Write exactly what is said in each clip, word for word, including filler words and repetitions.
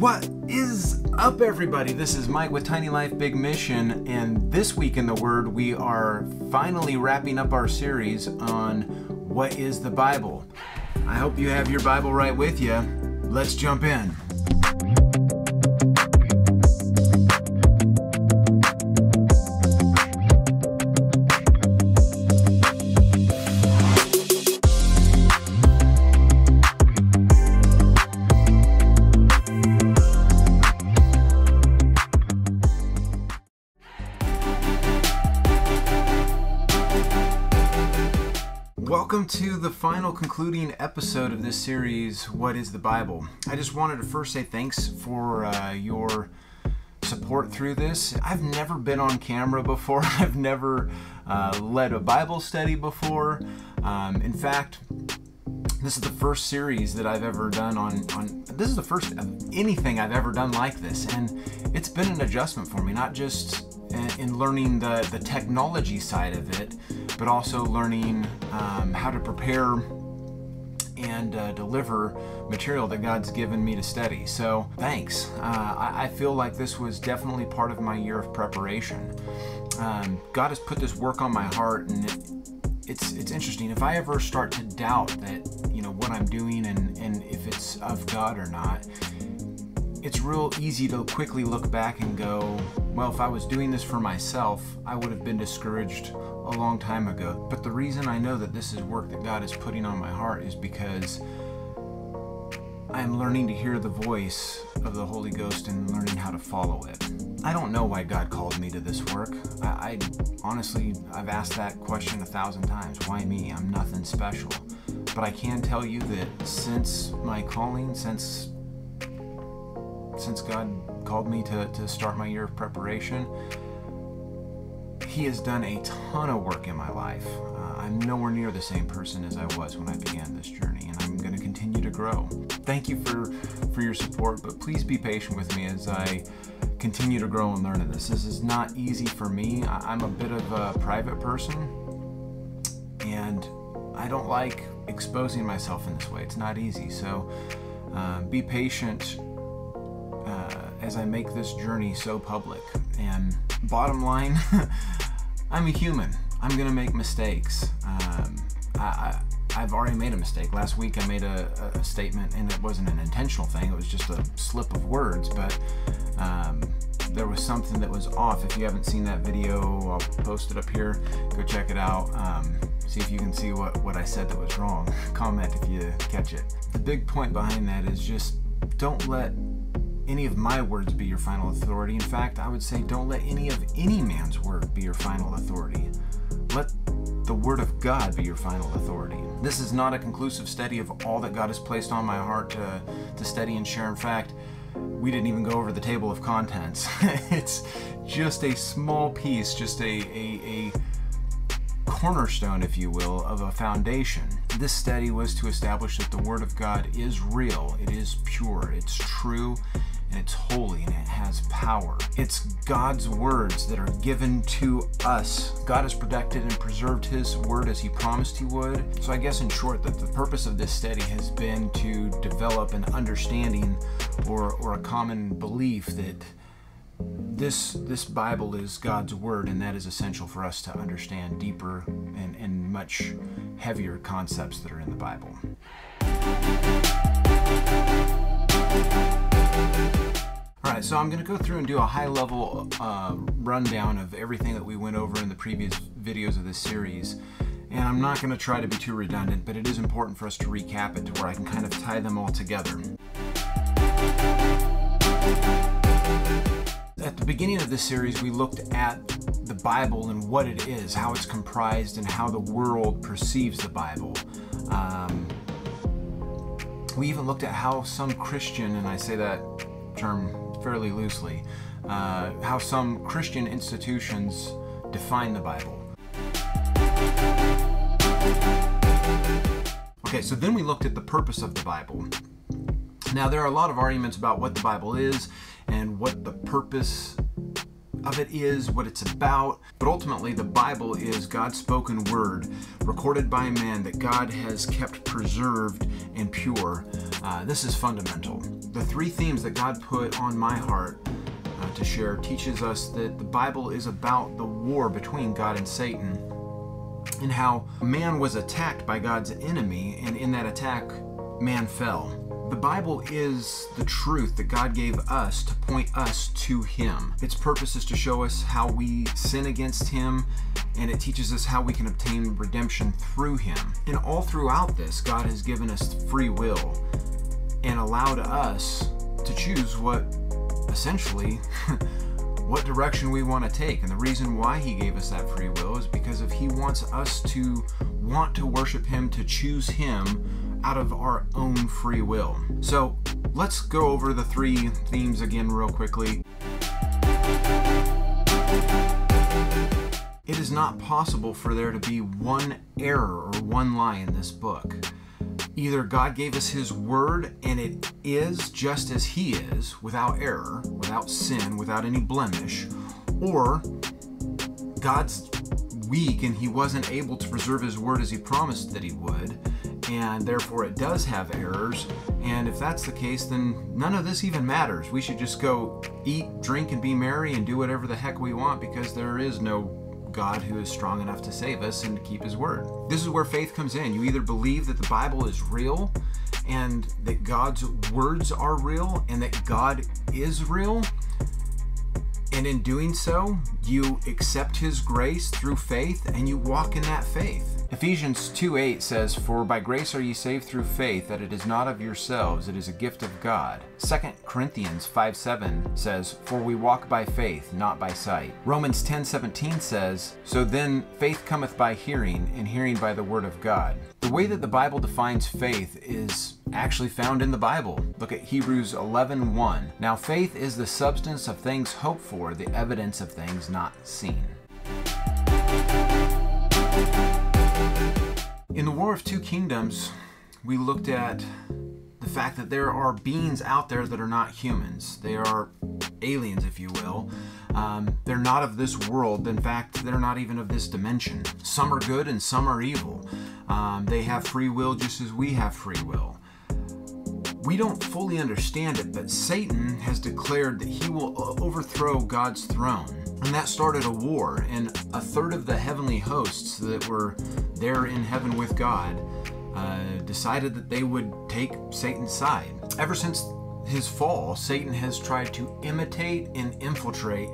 What is up, everybody? This is Mike with Tiny Life Big Mission, and this week in the Word, we are finally wrapping up our series on what is the Bible. I hope you have your Bible right with you. Let's jump in. Welcome to the final concluding episode of this series, What is the Bible? I just wanted to first say thanks for uh, your support through this. I've never been on camera before. I've never uh, led a Bible study before. Um, in fact, this is the first series that I've ever done on, on, this is the first of anything I've ever done like this, and it's been an adjustment for me, not just in, in learning the, the technology side of it, but also learning um, how to prepare and uh, deliver material that God's given me to study. So thanks. Uh, I, I feel like this was definitely part of my year of preparation. Um, God has put this work on my heart, and it, it's it's interesting. If I ever start to doubt that, you know, what I'm doing and, and if it's of God or not, it's real easy to quickly look back and go, well, if I was doing this for myself, I would have been discouraged a long time ago. But the reason I know that this is work that God is putting on my heart is because I'm learning to hear the voice of the Holy Ghost and learning how to follow it. I don't know why God called me to this work. I, I honestly, I've asked that question a thousand times. Why me? I'm nothing special. But I can tell you that since my calling, since since God called me to, to start my year of preparation, He has done a ton of work in my life. Uh, I'm nowhere near the same person as I was when I began this journey, and I'm going to continue to grow. Thank you for, for your support, but please be patient with me as I continue to grow and learn in this. This is not easy for me. I'm a bit of a private person, and I don't like exposing myself in this way. It's not easy, so uh, be patient uh, as I make this journey so public. And bottom line, I'm a human. I'm gonna make mistakes. Um, I, I, I've already made a mistake. Last week I made a, a statement, and it wasn't an intentional thing, it was just a slip of words, but um, there was something that was off. If you haven't seen that video, I'll post it up here. Go check it out. Um, see if you can see what, what I said that was wrong. Comment if you catch it. The big point behind that is just don't let any of my words be your final authority. In fact, I would say don't let any of any man's word be your final authority. Let the Word of God be your final authority. This is not a conclusive study of all that God has placed on my heart to, to study and share. In fact, we didn't even go over the table of contents. It's just a small piece, just a, a, a cornerstone, if you will, of a foundation. This study was to establish that the Word of God is real, it is pure, it's true, and it's holy, and it has power. It's God's words that are given to us. God has protected and preserved His Word as He promised He would. So I guess in short, that the purpose of this study has been to develop an understanding or, or a common belief that this, this Bible is God's Word, and that is essential for us to understand deeper and, and much heavier concepts that are in the Bible. All right, so I'm going to go through and do a high-level uh, rundown of everything that we went over in the previous videos of this series, and I'm not going to try to be too redundant, but it is important for us to recap it to where I can kind of tie them all together. At the beginning of this series, we looked at the Bible and what it is, how it's comprised, and how the world perceives the Bible. Um, we even looked at how some Christian, and I say that term fairly loosely, uh, how some Christian institutions define the Bible. Okay, so then we looked at the purpose of the Bible. Now, there are a lot of arguments about what the Bible is and what the purpose of it is, what it's about, but ultimately the Bible is God's spoken word, recorded by man, that God has kept preserved and pure. Uh, this is fundamental. the three themes that God put on my heart uh, to share teaches us that the Bible is about the war between God and Satan, and how man was attacked by God's enemy, and in that attack, man fell. The Bible is the truth that God gave us to point us to Him. Its purpose is to show us how we sin against Him, and it teaches us how we can obtain redemption through Him. And all throughout this, God has given us free will and allowed us to choose what, essentially, what direction we want to take. And the reason why He gave us that free will is because if He wants us to want to worship Him, to choose Him out of our own free will. So let's go over the three themes again real quickly. It is not possible for there to be one error or one lie in this book. Either God gave us His Word and it is just as He is, without error, without sin, without any blemish, or God's weak and He wasn't able to preserve His Word as He promised that He would, and therefore it does have errors. And if that's the case, then none of this even matters. We should just go eat, drink, and be merry and do whatever the heck we want, because there is no God who is strong enough to save us and to keep His Word. This is where faith comes in. You either believe that the Bible is real and that God's words are real and that God is real, and in doing so, you accept His grace through faith and you walk in that faith. Ephesians two eight says, "For by grace are ye saved through faith, that it is not of yourselves, it is a gift of God." Second Corinthians five seven says, "For we walk by faith, not by sight." Romans ten seventeen says, "So then faith cometh by hearing, and hearing by the word of God." The way that the Bible defines faith is actually found in the Bible. Look at Hebrews eleven one. "Now faith is the substance of things hoped for, the evidence of things not seen." In the War of Two Kingdoms, we looked at the fact that there are beings out there that are not humans. They are aliens, if you will. Um, they're not of this world. In fact, they're not even of this dimension. Some are good and some are evil. Um, they have free will just as we have free will. We don't fully understand it, but Satan has declared that he will overthrow God's throne. And that started a war, and a third of the heavenly hosts that were there in heaven with God uh, decided that they would take Satan's side. Ever since his fall, Satan has tried to imitate and infiltrate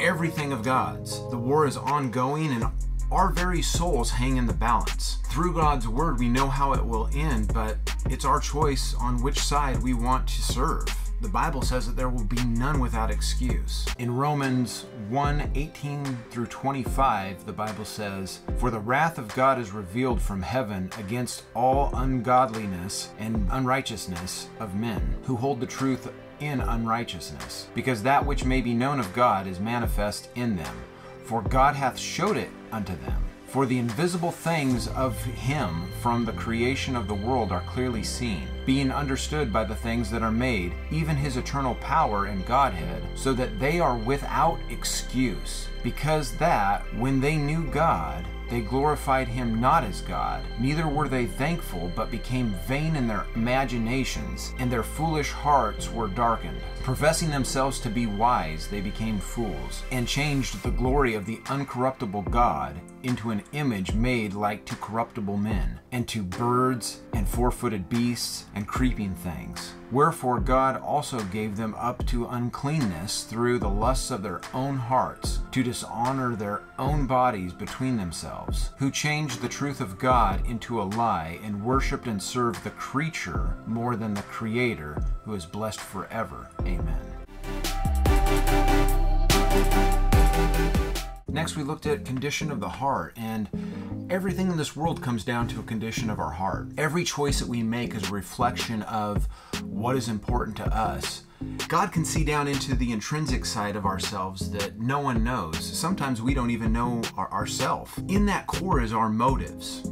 everything of God's. The war is ongoing, and our very souls hang in the balance. Through God's Word, we know how it will end, but it's our choice on which side we want to serve. The Bible says that there will be none without excuse. In Romans one eighteen through twenty-five, the Bible says, "For the wrath of God is revealed from heaven against all ungodliness and unrighteousness of men, who hold the truth in unrighteousness, because that which may be known of God is manifest in them, for God hath showed it unto them. For the invisible things of Him from the creation of the world are clearly seen, being understood by the things that are made, even His eternal power and Godhead, so that they are without excuse. Because that, when they knew God, they glorified Him not as God, neither were they thankful, but became vain in their imaginations, and their foolish hearts were darkened. Professing themselves to be wise, they became fools, and changed the glory of the uncorruptible God into an image made like to corruptible men, and to birds, and four-footed beasts, and creeping things. Wherefore God also gave them up to uncleanness through the lusts of their own hearts, to dishonor their own bodies between themselves, who changed the truth of God into a lie, and worshipped and served the creature more than the Creator, who is blessed forever. Amen." Next, we looked at condition of the heart, and everything in this world comes down to a condition of our heart. Every choice that we make is a reflection of what is important to us. God can see down into the intrinsic side of ourselves that no one knows. Sometimes we don't even know our, ourselves. In that core is our motives,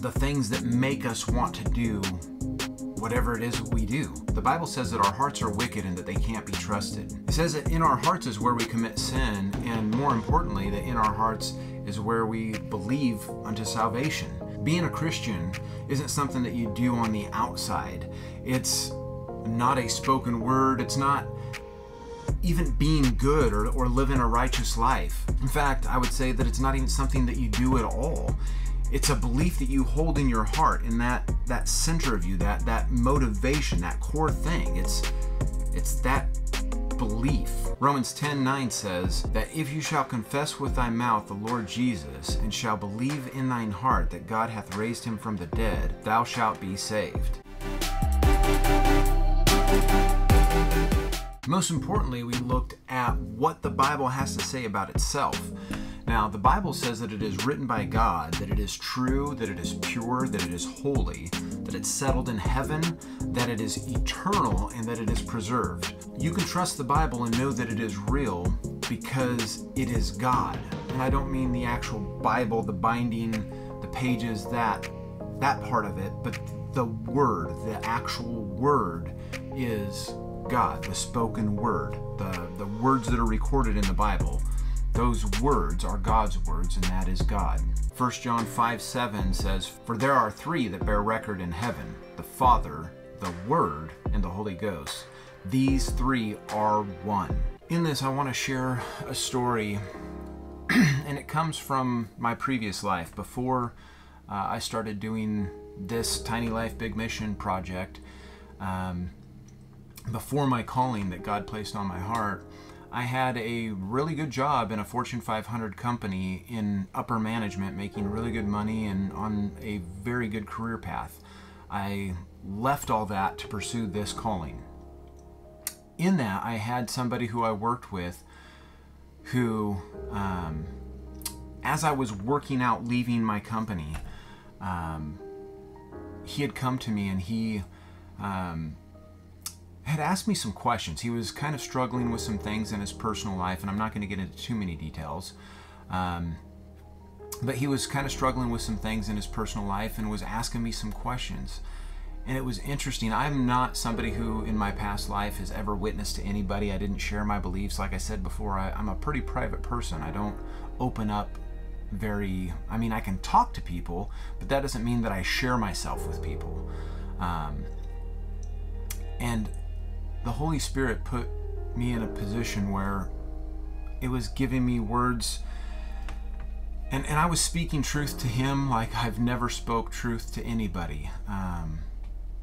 the things that make us want to do whatever it is that we do. The Bible says that our hearts are wicked and that they can't be trusted. It says that in our hearts is where we commit sin, and more importantly, that in our hearts is where we believe unto salvation. Being a Christian isn't something that you do on the outside. It's not a spoken word. It's not even being good or, or living a righteous life. In fact, I would say that it's not even something that you do at all. It's a belief that you hold in your heart, in that that center of you, that that motivation, that core thing. It's it's that belief. Romans ten nine says that if you shall confess with thy mouth the Lord Jesus, and shall believe in thine heart that God hath raised him from the dead, thou shalt be saved. Most importantly, we looked at what the Bible has to say about itself. Now, the Bible says that it is written by God, that it is true, that it is pure, that it is holy, that it's settled in heaven, that it is eternal, and that it is preserved. You can trust the Bible and know that it is real because it is God. And I don't mean the actual Bible, the binding, the pages, that, that part of it, but the Word, the actual Word is God, the spoken Word, the, the words that are recorded in the Bible. Those words are God's words, and that is God. First John five seven says, "For there are three that bear record in heaven, the Father, the Word, and the Holy Ghost. These three are one." In this, I want to share a story, and it comes from my previous life. Before uh, I started doing this Tiny Life Big Mission project, um, before my calling that God placed on my heart, I had a really good job in a Fortune five hundred company in upper management, making really good money and on a very good career path. I left all that to pursue this calling. In that, I had somebody who I worked with who, um, as I was working out leaving my company, um, he had come to me and he... Um, had asked me some questions. He was kind of struggling with some things in his personal life, and I'm not going to get into too many details, um, but he was kind of struggling with some things in his personal life and was asking me some questions. And it was interesting. I'm not somebody who in my past life has ever witnessed to anybody. I didn't share my beliefs. Like I said before, I, I'm a pretty private person. I don't open up very, I mean, I can talk to people, but that doesn't mean that I share myself with people. Um, and the Holy Spirit put me in a position where it was giving me words, and, and I was speaking truth to him like I've never spoke truth to anybody. Um,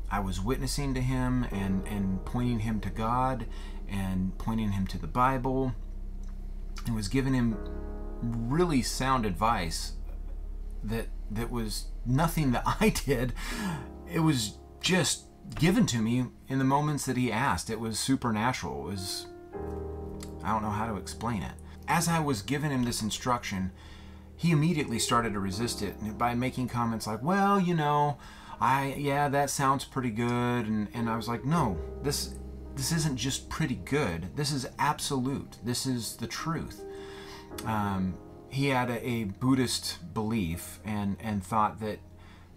I was witnessing to him and, and pointing him to God and pointing him to the Bible, and was giving him really sound advice that, that was nothing that I did. It was just given to me in the moments that he asked. It was supernatural. It was, I don't know how to explain it. As I was giving him this instruction, he immediately started to resist it by making comments like, well, you know, I, yeah, that sounds pretty good. And, and I was like, no, this, this isn't just pretty good. This is absolute. This is the truth. Um, he had a, a Buddhist belief and, and thought that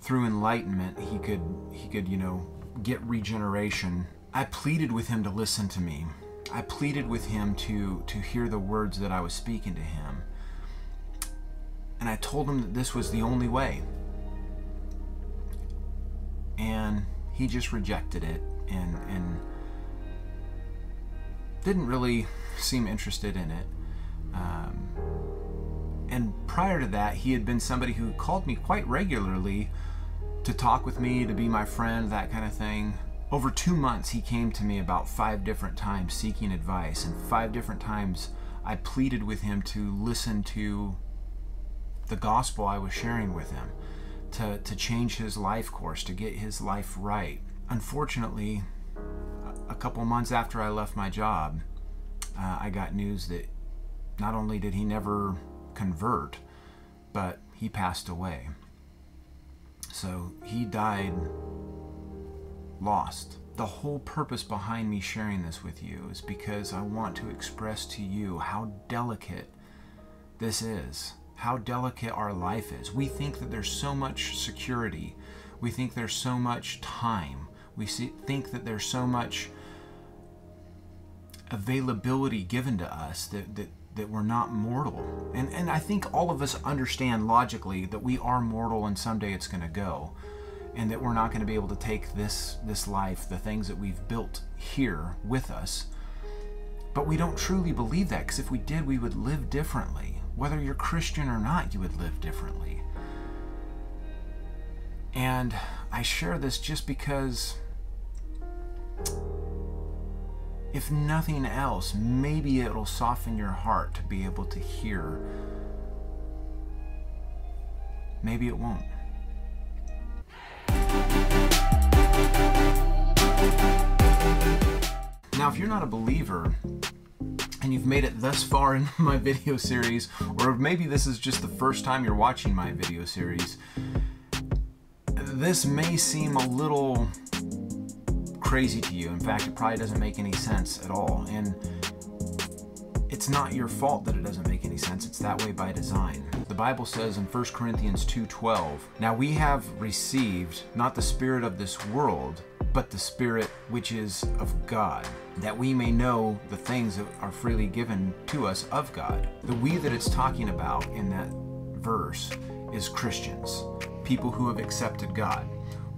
through enlightenment, he could, he could, you know, get regeneration. I pleaded with him to listen to me. I pleaded with him to to hear the words that I was speaking to him. And I told him that this was the only way. And he just rejected it and and didn't really seem interested in it. Um, and prior to that, he had been somebody who called me quite regularly to talk with me, to be my friend, that kind of thing. Over two months, he came to me about five different times seeking advice, and five different times I pleaded with him to listen to the gospel I was sharing with him, to, to change his life course, to get his life right. Unfortunately, a couple months after I left my job, uh, I got news that not only did he never convert, but he passed away. So he died lost. The whole purpose behind me sharing this with you is because I want to express to you how delicate this is, how delicate our life is. We think that there's so much security. We think there's so much time. We see, think that there's so much availability given to us that, that that we're not mortal. And, and I think all of us understand logically that we are mortal and someday it's gonna go. and that we're not going to be able to take this, this life, the things that we've built here with us. But we don't truly believe that, because if we did, we would live differently. Whether you're Christian or not, you would live differently. And I share this just because, if nothing else, maybe it'll soften your heart to be able to hear. Maybe it won't. Now, if you're not a believer and you've made it thus far in my video series, or maybe this is just the first time you're watching my video series, this may seem a little crazy to you. In fact, it probably doesn't make any sense at all, and it's not your fault that it doesn't make any sense. It's that way by design. The Bible says in First Corinthians two twelve, "Now we have received not the spirit of this world, but the Spirit which is of God, that we may know the things that are freely given to us of God." The "we" that it's talking about in that verse is Christians, people who have accepted God.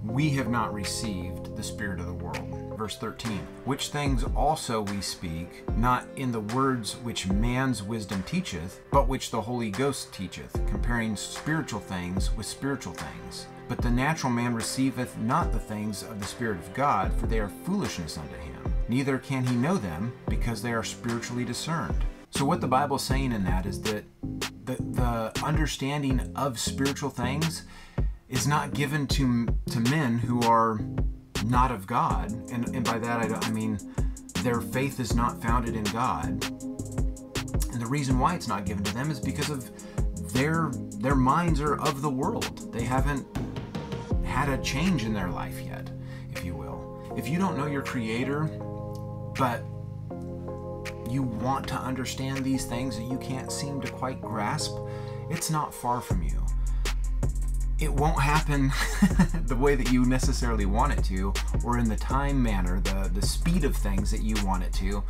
"We have not received the spirit of the world." Verse thirteen, "Which things also we speak, not in the words which man's wisdom teacheth, but which the Holy Ghost teacheth, comparing spiritual things with spiritual things. But the natural man receiveth not the things of the Spirit of God, for they are foolishness unto him. Neither can he know them, because they are spiritually discerned." So what the Bible's saying in that is that the, the understanding of spiritual things is not given to to men who are not of God, and, and by that I, don't, I mean their faith is not founded in God. And the reason why it's not given to them is because of their their minds are of the world. They haven't had a change in their life yet, if you will. If you don't know your Creator, but you want to understand these things that you can't seem to quite grasp, it's not far from you. It won't happen the way that you necessarily want it to, or in the time manner, the, the speed of things that you want it to,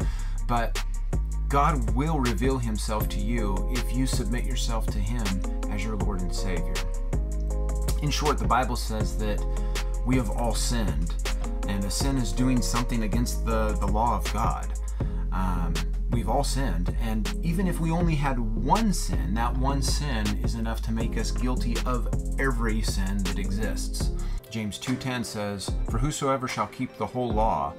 but God will reveal Himself to you if you submit yourself to Him as your Lord and Savior. In short, the Bible says that we have all sinned, and a sin is doing something against the, the law of God. Um, we've all sinned, and even if we only had one sin, that one sin is enough to make us guilty of every sin that exists. James two ten says, "For whosoever shall keep the whole law,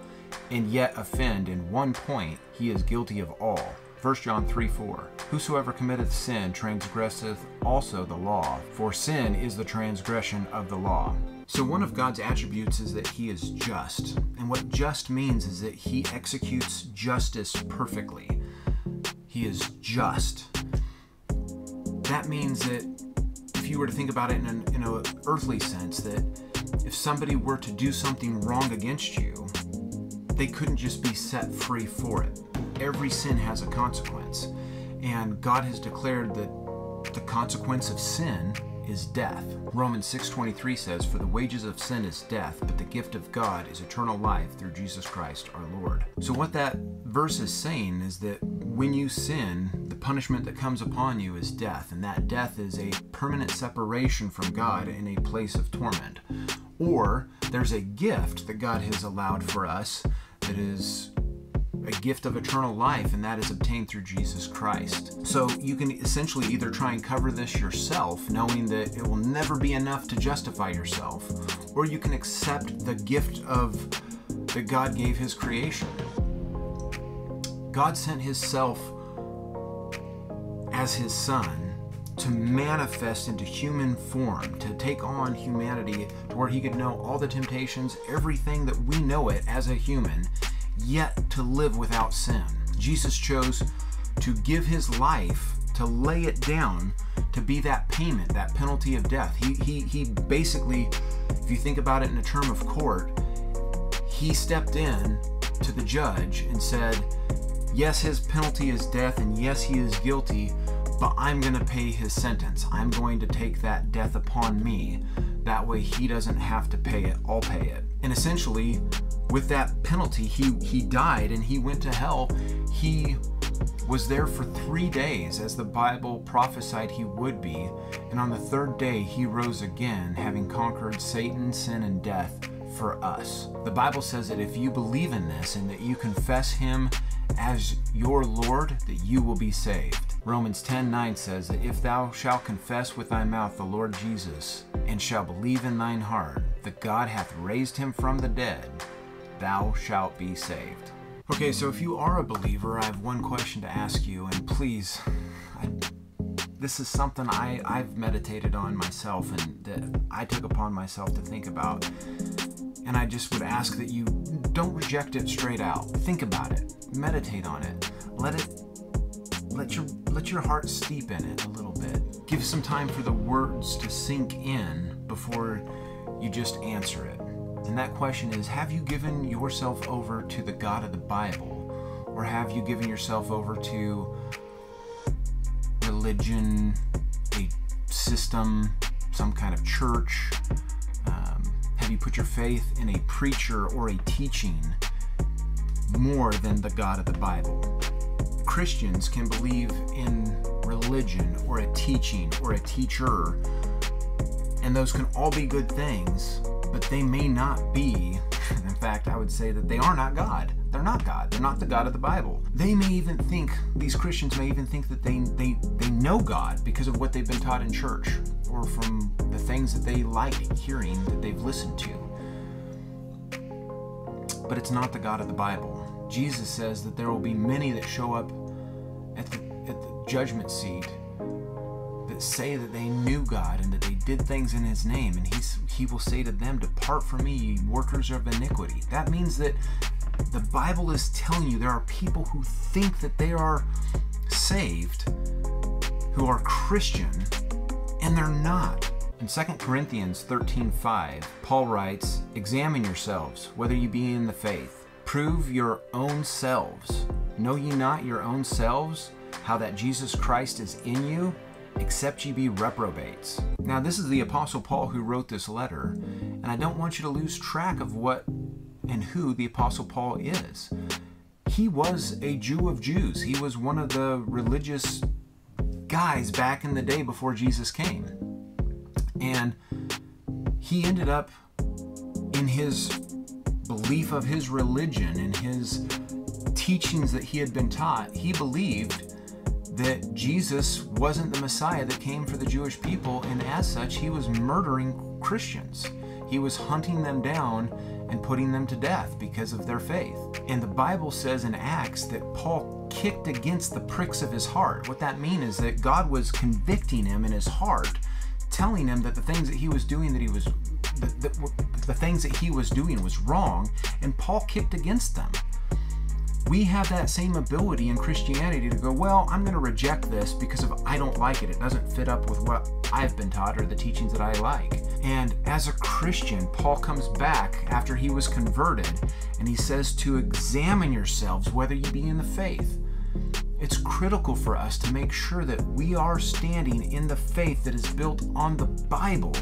and yet offend in one point, he is guilty of all." First John three four, "Whosoever committeth sin transgresseth also the law, for sin is the transgression of the law." So one of God's attributes is that He is just. And what just means is that He executes justice perfectly. He is just. That means that if you were to think about it in an, in an earthly sense, that if somebody were to do something wrong against you, they couldn't just be set free for it. Every sin has a consequence, and God has declared that the consequence of sin is death. Romans six twenty-three says, "For the wages of sin is death, but the gift of God is eternal life through Jesus Christ our Lord." So what that verse is saying is that when you sin, the punishment that comes upon you is death, and that death is a permanent separation from God in a place of torment. Or there's a gift that God has allowed for us that is a gift of eternal life, and that is obtained through Jesus Christ. So you can essentially either try and cover this yourself, knowing that it will never be enough to justify yourself, or you can accept the gift of that God gave His creation. God sent His self as His Son to manifest into human form, to take on humanity, to where He could know all the temptations, everything that we know it as a human, yet to live without sin. Jesus chose to give His life, to lay it down, to be that payment, that penalty of death. He, he, he basically, if you think about it in a term of court, He stepped in to the judge and said, yes, His penalty is death, and yes, He is guilty, but I'm going to pay His sentence. I'm going to take that death upon me. That way He doesn't have to pay it. I'll pay it. And essentially, with that penalty, he, he died and He went to hell. He was there for three days, as the Bible prophesied he would be, and on the third day he rose again, having conquered Satan, sin, and death for us. The Bible says that if you believe in this and that you confess him as your Lord, that you will be saved. Romans ten nine says that if thou shalt confess with thy mouth the Lord Jesus, and shalt believe in thine heart that God hath raised him from the dead, thou shalt be saved. Okay, so if you are a believer, I have one question to ask you, and please, I, this is something I, I've meditated on myself and that I took upon myself to think about, and I just would ask that you don't reject it straight out. Think about it. Meditate on it. Let it, let your, let your heart steep in it a little bit. Give some time for the words to sink in before you just answer it. And that question is, have you given yourself over to the God of the Bible, or have you given yourself over to religion, a system, some kind of church? Um, have you put your faith in a preacher or a teaching more than the God of the Bible? Christians can believe in religion or a teaching or a teacher, and those can all be good things, but they may not be, in fact, I would say that they are not God. They're not God. They're not the God of the Bible. They may even think, these Christians may even think that they, they, they know God because of what they've been taught in church or from the things that they like hearing that they've listened to. But it's not the God of the Bible. Jesus says that there will be many that show up at the, at the judgment seat that say that they knew God and that they did things in his name, and he's, he will say to them, "Depart from me, ye workers of iniquity." That means that the Bible is telling you there are people who think that they are saved, who are Christian, and they're not. In Second Corinthians thirteen five, Paul writes, "Examine yourselves, whether you be in the faith. Prove your own selves. Know ye not your own selves, how that Jesus Christ is in you, except ye be reprobates." Now, this is the Apostle Paul who wrote this letter, and I don't want you to lose track of what and who the Apostle Paul is. He was a Jew of Jews. He was one of the religious guys back in the day before Jesus came. And he ended up in his belief of his religion and his teachings that he had been taught, he believed that Jesus wasn't the Messiah that came for the Jewish people, and as such, he was murdering Christians. He was hunting them down and putting them to death because of their faith. And the Bible says in Acts that Paul kicked against the pricks of his heart. What that means is that God was convicting him in his heart, telling him that the things that he was doing, that he was, that, that were, the things that he was doing was wrong, and Paul kicked against them. We have that same ability in Christianity to go, well, I'm going to reject this because of I don't like it. It doesn't fit up with what I've been taught or the teachings that I like. And as a Christian, Paul comes back after he was converted, and he says to examine yourselves whether you be in the faith. It's critical for us to make sure that we are standing in the faith that is built on the Bible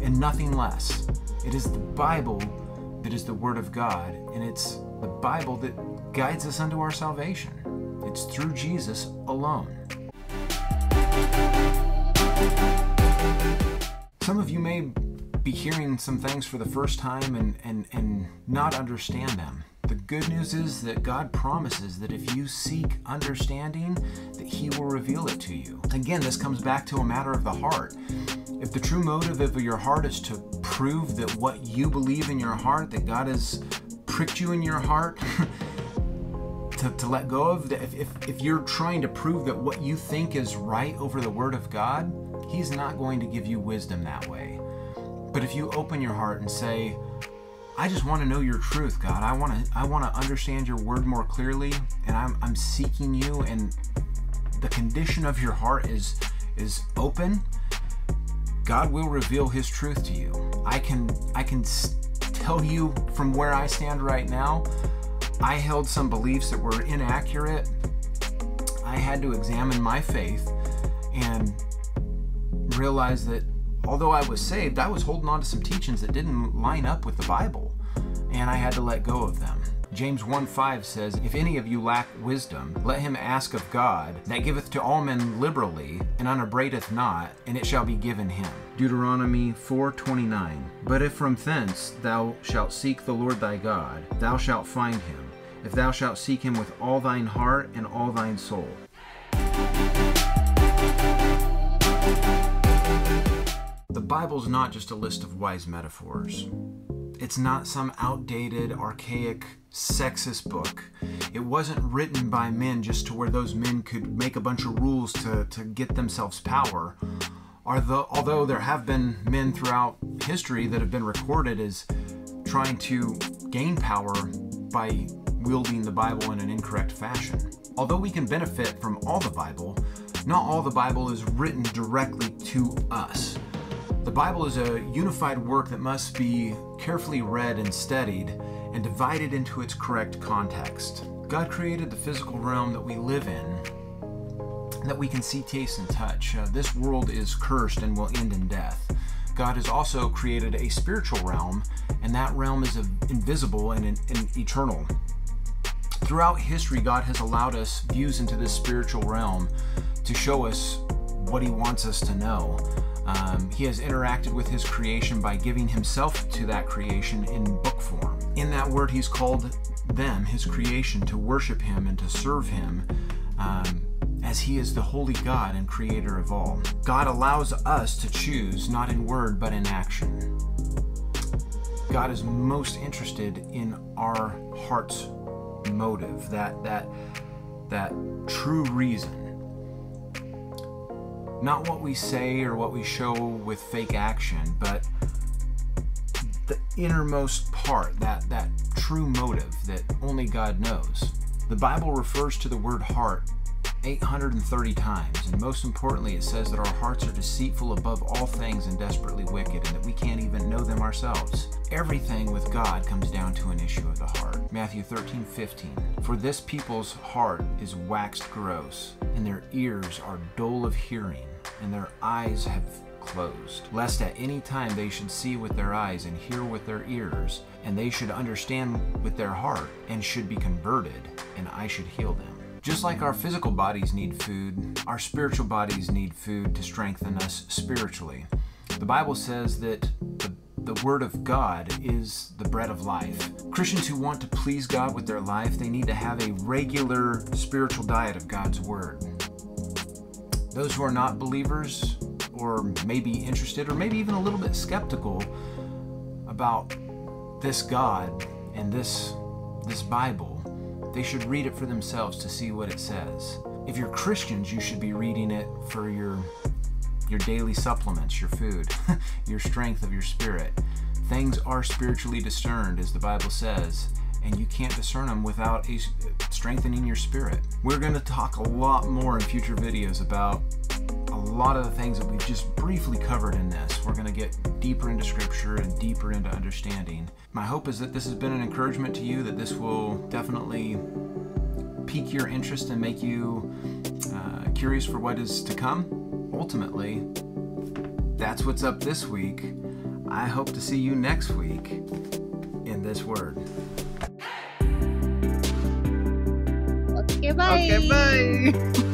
and nothing less. It is the Bible that is the Word of God, and it's the Bible that guides us unto our salvation. It's through Jesus alone. Some of you may be hearing some things for the first time and, and, and not understand them. The good news is that God promises that if you seek understanding, that he will reveal it to you. Again, this comes back to a matter of the heart. If the true motive of your heart is to prove that what you believe in your heart, that God has pricked you in your heart, To, to let go of, the, if, if, if you're trying to prove that what you think is right over the Word of God, he's not going to give you wisdom that way. But if you open your heart and say, I just want to know your truth, God. I want to I want to understand your Word more clearly, and I'm, I'm seeking you, and the condition of your heart is, is open, God will reveal his truth to you. I can, I can tell you from where I stand right now, I held some beliefs that were inaccurate. I had to examine my faith and realize that although I was saved, I was holding on to some teachings that didn't line up with the Bible, and I had to let go of them. James one five says, "If any of you lack wisdom, let him ask of God, that giveth to all men liberally, and unabradeth not, and it shall be given him." Deuteronomy four twenty-nine, "But if from thence thou shalt seek the Lord thy God, thou shalt find him, if thou shalt seek him with all thine heart and all thine soul." The Bible's not just a list of wise metaphors. It's not some outdated, archaic, sexist book. It wasn't written by men just to where those men could make a bunch of rules to, to get themselves power. Although there have been men throughout history that have been recorded as trying to gain power by wielding the Bible in an incorrect fashion. Although we can benefit from all the Bible, not all the Bible is written directly to us. The Bible is a unified work that must be carefully read and studied and divided into its correct context. God created the physical realm that we live in, that we can see, taste, and touch. Uh, this world is cursed and will end in death. God has also created a spiritual realm, and that realm is invisible and, and eternal. Throughout history, God has allowed us views into this spiritual realm to show us what He wants us to know. Um, he has interacted with His creation by giving Himself to that creation in book form. In that Word, He's called them, His creation, to worship Him and to serve Him, um, as He is the holy God and creator of all. God allows us to choose, not in word, but in action. God is most interested in our heart's motive, that, that, that true reason. Not what we say or what we show with fake action, but the innermost part, that, that true motive that only God knows. The Bible refers to the word heart eight hundred thirty times, and most importantly, it says that our hearts are deceitful above all things and desperately wicked, and that we can't even know them ourselves. Everything with God comes down to an issue of the heart. Matthew thirteen fifteen, "For this people's heart is waxed gross, and their ears are dull of hearing, and their eyes have closed, lest at any time they should see with their eyes and hear with their ears, and they should understand with their heart, and should be converted, and I should heal them." Just like our physical bodies need food, our spiritual bodies need food to strengthen us spiritually. The Bible says that the, the Word of God is the bread of life. Christians who want to please God with their life, they need to have a regular spiritual diet of God's Word. Those who are not believers, or maybe interested, or maybe even a little bit skeptical about this God and this, this Bible, they should read it for themselves to see what it says. If you're Christians, you should be reading it for your, your daily supplements, your food, your strength of your spirit. Things are spiritually discerned, as the Bible says, and you can't discern them without a strengthening your spirit. We're going to talk a lot more in future videos about a lot of the things that we've just briefly covered in this. We're going to get deeper into Scripture and deeper into understanding. My hope is that this has been an encouragement to you, that this will definitely pique your interest and make you uh, curious for what is to come. Ultimately, that's what's up this week. I hope to see you next week in This Word. Okay, bye. Okay, bye.